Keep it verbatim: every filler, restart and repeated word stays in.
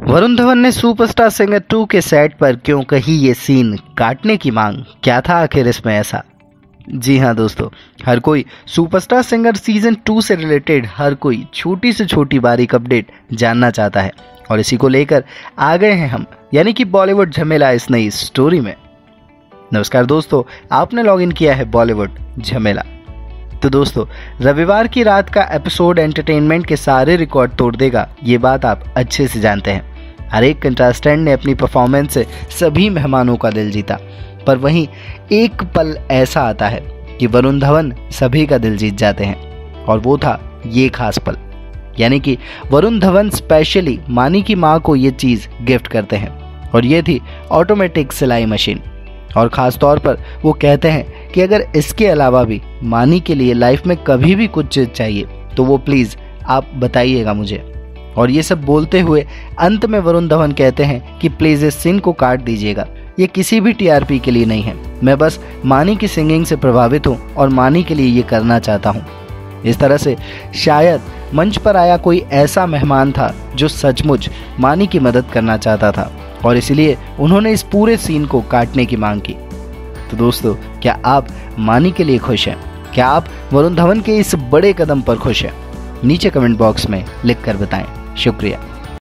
वरुण धवन ने superstar singer two के set पर क्यों कही ये सीन काटने की मांग, क्या था आखिर इसमें ऐसा? जी हाँ दोस्तों, हर कोई सुपरस्टार सिंगर सीजन टू से रिलेटेड हर कोई छोटी से छोटी बारीक अपडेट जानना चाहता है और इसी को लेकर आ गए हैं हम यानी कि बॉलीवुड झमेला इस नई स्टोरी में। नमस्कार दोस्तों, आपने लॉग इन किया है बॉलीवुड झमेला। तो दोस्तों, रविवार की रात का एपिसोड एंटरटेनमेंट के सारे रिकॉर्ड तोड़ देगा, ये बात आप अच्छे से जानते हैं। हर एक कंटेस्टेंट ने अपनी परफॉर्मेंस से सभी मेहमानों का दिल जीता, पर वहीं एक पल ऐसा आता है कि वरुण धवन सभी का दिल जीत जाते हैं और वो था ये खास पल, यानी कि वरुण धवन स्पेशली मानी की माँ को ये चीज़ गिफ्ट करते हैं और ये थी ऑटोमेटिक सिलाई मशीन। और ख़ास तौर पर वो कहते हैं कि अगर इसके अलावा भी मानी के लिए लाइफ में कभी भी कुछ चीज़ चाहिए तो वो प्लीज़ आप बताइएगा मुझे। और ये सब बोलते हुए अंत में वरुण धवन कहते हैं कि प्लीज़ इस सीन को काट दीजिएगा, ये किसी भी टीआरपी के लिए नहीं है, मैं बस मानी की सिंगिंग से प्रभावित हूँ और मानी के लिए ये करना चाहता हूँ। इस तरह से शायद मंच पर आया कोई ऐसा मेहमान था जो सचमुच मानी की मदद करना चाहता था और इसलिए उन्होंने इस पूरे सीन को काटने की मांग की। तो दोस्तों, क्या आप मानी के लिए खुश हैं? क्या आप वरुण धवन के इस बड़े कदम पर खुश हैं? नीचे कमेंट बॉक्स में लिखकर बताएं। शुक्रिया।